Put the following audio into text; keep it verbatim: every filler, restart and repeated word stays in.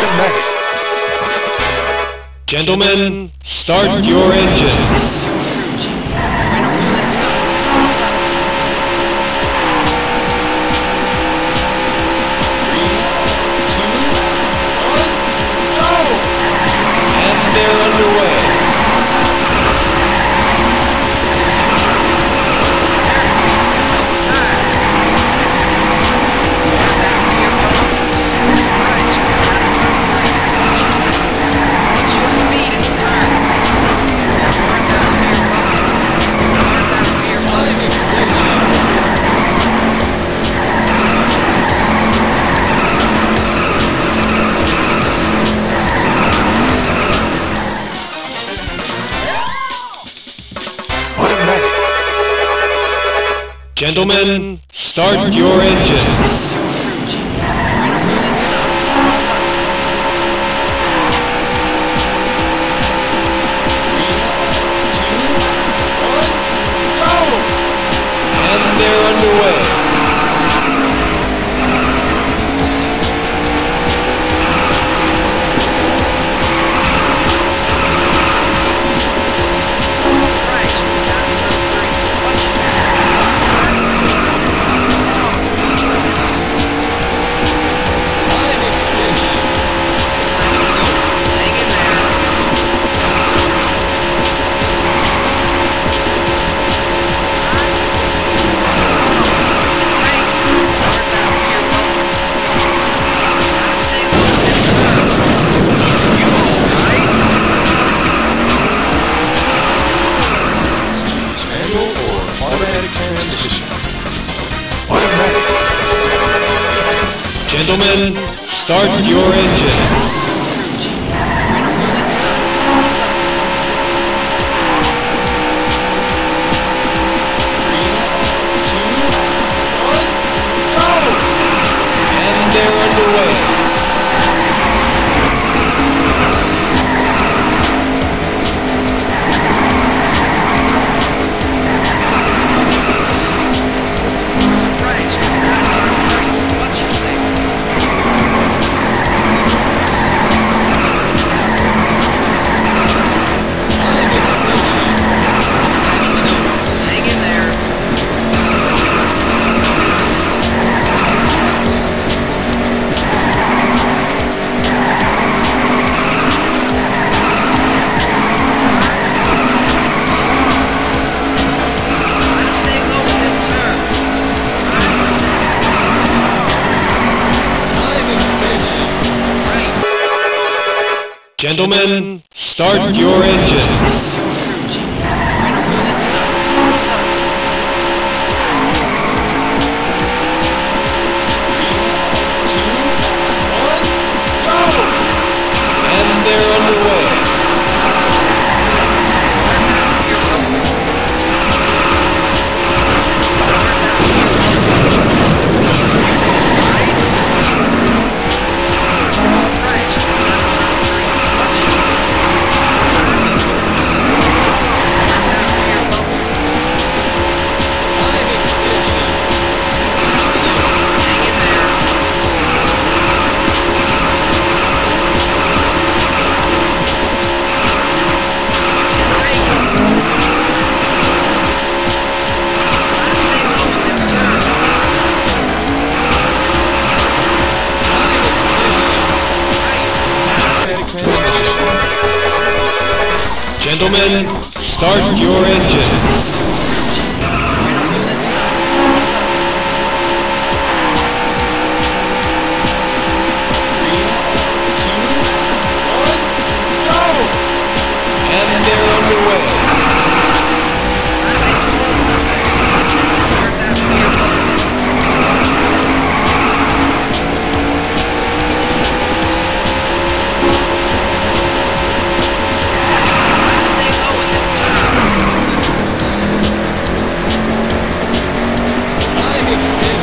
Command. Gentlemen, start, start your, your engine. Gentlemen, start, start your, your engine. engine. Gentlemen, start, start your, your engine. engine. Gentlemen, start, start your, your engine. engine. Gentlemen, start your engine. It's